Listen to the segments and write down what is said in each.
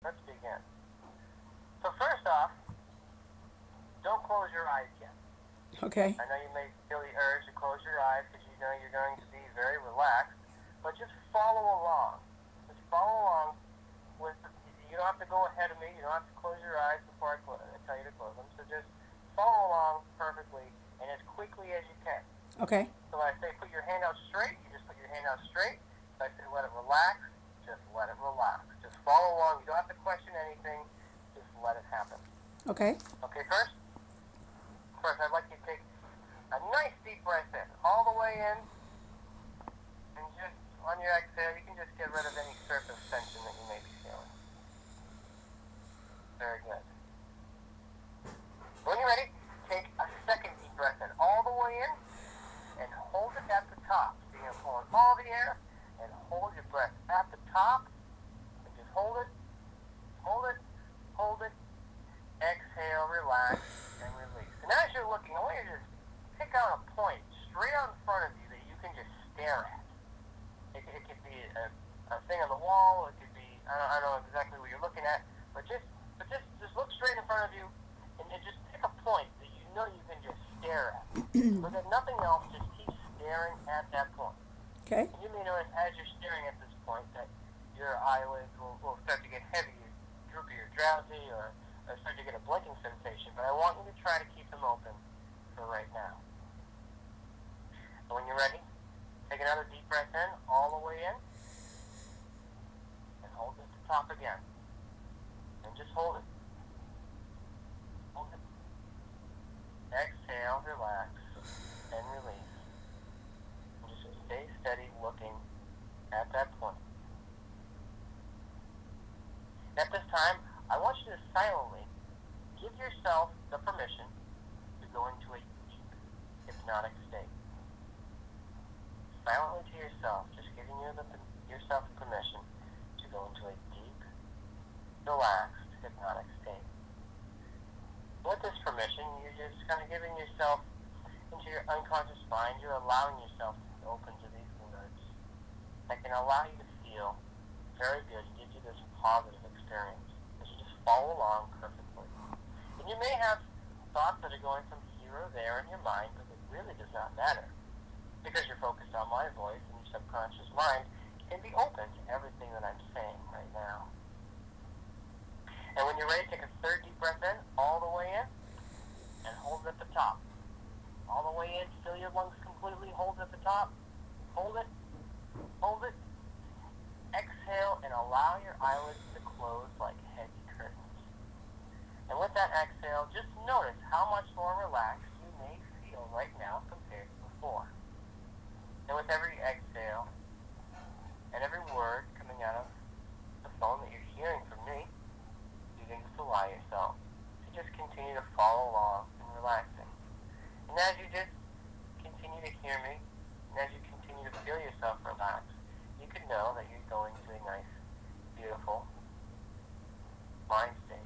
Let's begin. So first off, don't close your eyes yet. Okay. I know you may feel the urge to close your eyes because you know you're going to be very relaxed, but just follow along. Just follow along with, you don't have to go ahead of me, you don't have to close your eyes before I tell you to close them, so just follow along perfectly and as quickly as you can. Okay. So when I say put your hand out straight, you just put your hand out straight. If I say let it relax, just let it relax. Just follow along. You don't have to question anything. Just let it happen. Okay. Okay, first I'd like you to take a nice deep breath in, all the way in, and just on your exhale, you can just get rid of any surface tension that you may be feeling. Very good. When you're ready, take a second deep breath in, all the way in, and hold it at the top. So you're pulling all the air, and hold your breath at the top, and just hold it, hold it, hold it, exhale, relax, and release. And as you're looking, I want you to just pick out a point straight out in front of you that you can just stare at. It could be a thing on the wall, it could be, I don't know exactly what you're looking at, but just look straight in front of you, and just pick a point that you know you can just stare at. But if nothing else, just keep staring at that point. Okay. And you may notice as you're staring at this point that your eyelids will start to get heavy, droopy or drowsy, or start to get a blinking sensation, but I want you to try to keep them open for right now. And when you're ready, take another deep breath in, all the way in, and hold it to the top again. And just hold it. Hold it. Exhale, relax, and release. Stay steady looking at that point. At this time, I want you to silently give yourself the permission to go into a deep hypnotic state. Silently to yourself, just giving yourself the permission to go into a deep, relaxed hypnotic state. With this permission, you're just kind of giving yourself into your unconscious mind. You're allowing yourself to open to these words that can allow you to feel very good and give you this positive experience as you just follow along perfectly. And you may have thoughts that are going from here or there in your mind, but it really does not matter because you're focused on my voice and your subconscious mind can be open to everything that I'm saying right now. And when you're ready, take a third deep breath in, all the way in, and hold it at the top. All the way in, fill your lungs completely, hold it at the top, hold it, hold it, exhale, and allow your eyelids to close like heavy curtains. And with that exhale, just notice how much more relaxed you may feel right now compared to before. And with every exhale and every word coming out of the phone that you're hearing from me, you can just allow yourself to just continue to follow along and relaxing. And as you just continue to hear me, and as you continue to feel yourself relax, you can know that you're going to a nice, beautiful mind state.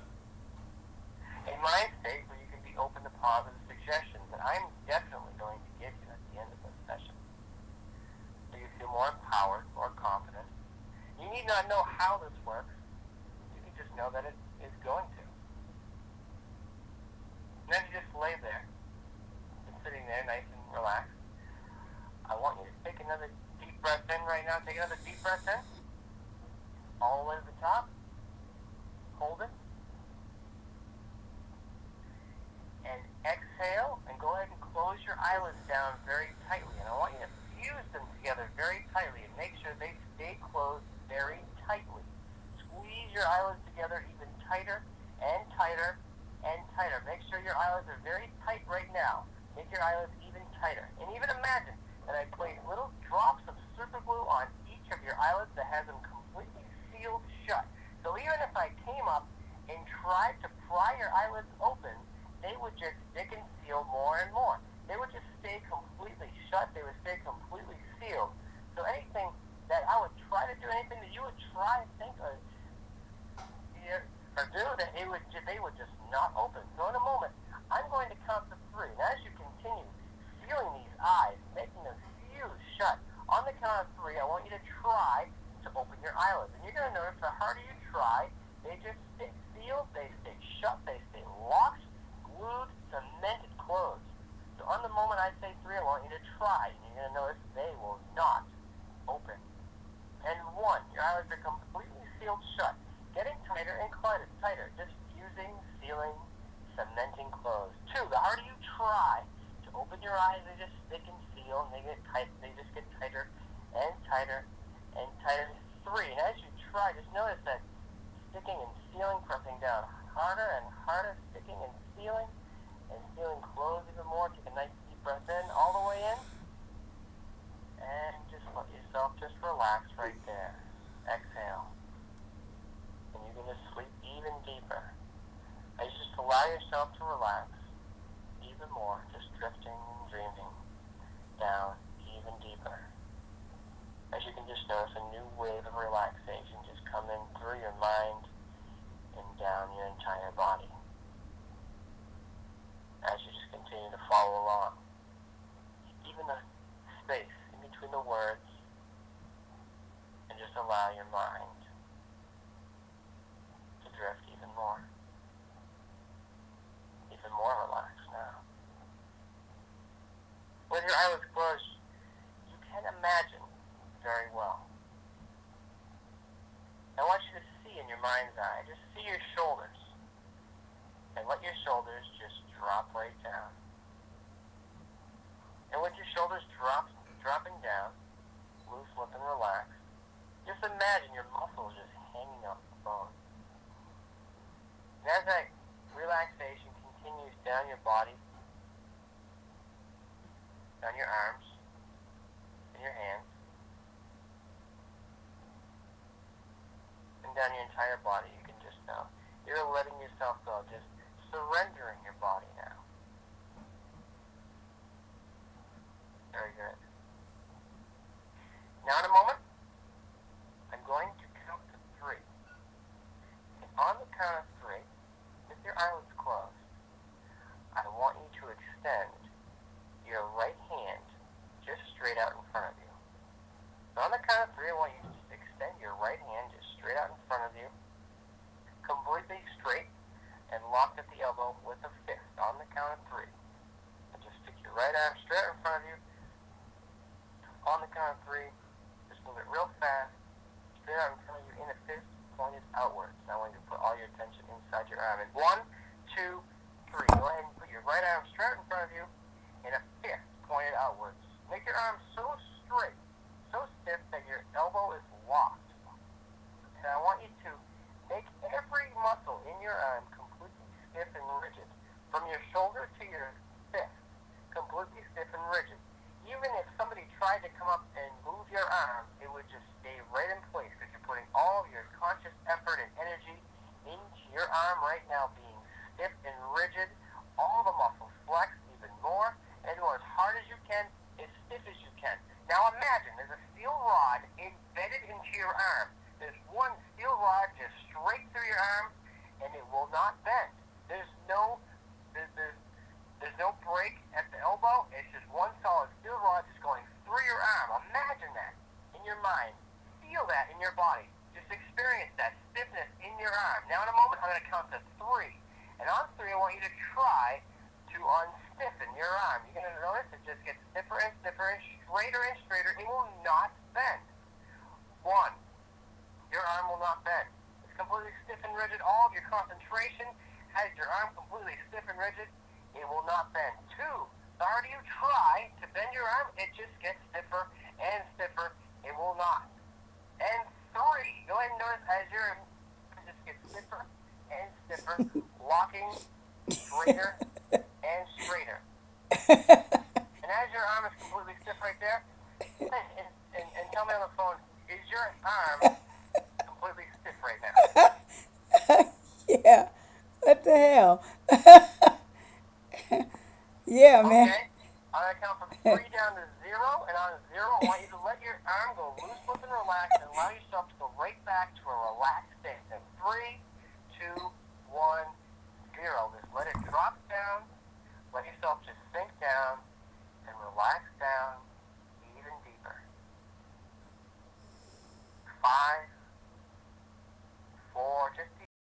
A mind state where you can be open to positive suggestions that I'm definitely going to give you at the end of this session. So you feel more empowered, more confident. You need not know how this works. You can just know that it is going to. And then you just lay there. Sitting there nice and relaxed. I want you to take another deep breath in right now. Take another deep breath in. All the way to the top. Hold it. And exhale. And go ahead and close your eyelids down very tightly. And I want you to fuse them together very tightly and make sure they stay closed very tightly. Squeeze your eyelids together even tighter and tighter and tighter. Make sure your eyelids are very tight right now. Make your eyelids even tighter. And even imagine that I place little drops of super glue on each of your eyelids that has them completely sealed shut. So even if I came up and tried to pry your eyelids open, they would just stick and seal more and more. They would just stay completely shut. They would stay completely sealed. So anything that I would try to do, anything that you would try to think of or do, that they would just not open. So in a moment, I'm going to count to three. And as you continue sealing these eyes, making them fuse shut, on the count of three, I want you to try to open your eyelids. And you're going to notice the harder you try, they just feeling, cementing closed. 2, the harder you try to open your eyes, they just stick and seal, and they just get tighter and tighter and tighter. 3, and as you try, just notice that sticking and sealing, pressing down harder and harder, sticking and sealing closed even more. Take a nice deep breath in, all the way in, and just let yourself just relax right there. Exhale. And you're going to sleep even deeper. And just allow yourself to relax even more, just drifting and dreaming down even deeper. As you can just notice a new wave of relaxation just coming through your mind and down your entire body. As you just continue to follow along, even the space in between the words, and just allow your mind to drift even more relaxed now. With your eyelids closed, you can imagine very well. I want you to see in your mind's eye, just see your shoulders, and let your shoulders just drop right down. And with your shoulders dropping down, loose, lip, and relaxed, just imagine your muscles just hanging off the bone. And as that relaxation continues down your body, down your arms, and your hands, and down your entire body, you can just know, you're letting yourself go, just surrendering your body now. Very good. Now in a moment, I'm going to count to 3. And on the count of 3, with your eyelids closed, I want you to extend your right hand just straight out in front of you. So on the count of 3, I want you to just extend your right hand just straight out in front of you, completely straight, and locked at the elbow with a fist on the count of 3. And just stick your right arm straight in front of you. On the count of 3, just move it real fast, straight out in front of you in a fist pointed outwards. Now I want you to put all your attention inside your arm. And 1, 2, 3. Go ahead and put your right arm straight in front of you in a fist pointed outwards. Make your arm so straight, so stiff that your elbow is locked. And I want you to make every muscle in your arm completely stiff and rigid. From your shoulder to your fist, completely stiff and rigid. Even if somebody tried to come up and move your arm, it would just stay right in place because you're putting all of your conscious effort and energy into your arm right now, being stiff and rigid. All the muscles flex even more, and go as hard as you can, as stiff as you can. Now imagine there's a steel rod embedded into your arm. There's one steel rod just straight through your arm, and it will not bend. There's no break at the elbow. It's just one solid steel rod just going through your arm. Imagine that in your mind. Feel that in your body. Just experience that stiffness in your arm. Now in a moment, I'm going to count to 3. And on 3, I want you to try to unstiffen your arm. You're going to notice it just gets stiffer and stiffer and straighter. It will not bend. 1. Your arm will not bend. It's completely stiff and rigid. All of your concentration has your arm completely stiff and rigid. It will not bend. 2, the harder you try to bend your arm, it just gets stiffer and stiffer. It will not. And 3, go ahead and notice as your arm just gets stiffer and stiffer, walking straighter and straighter. And as your arm is completely stiff right there, and tell me on the phone, is your arm completely stiff right now? Yeah. What the hell? Yeah, man. Okay. I'm going to count from 3 down to 0. And on 0, I want you to let your arm go loose, flip, and relax, and allow yourself to go right back to a relaxed state. And 3, 2, 1, 0. Just let it drop down. Let yourself just sink down and relax down even deeper. 5.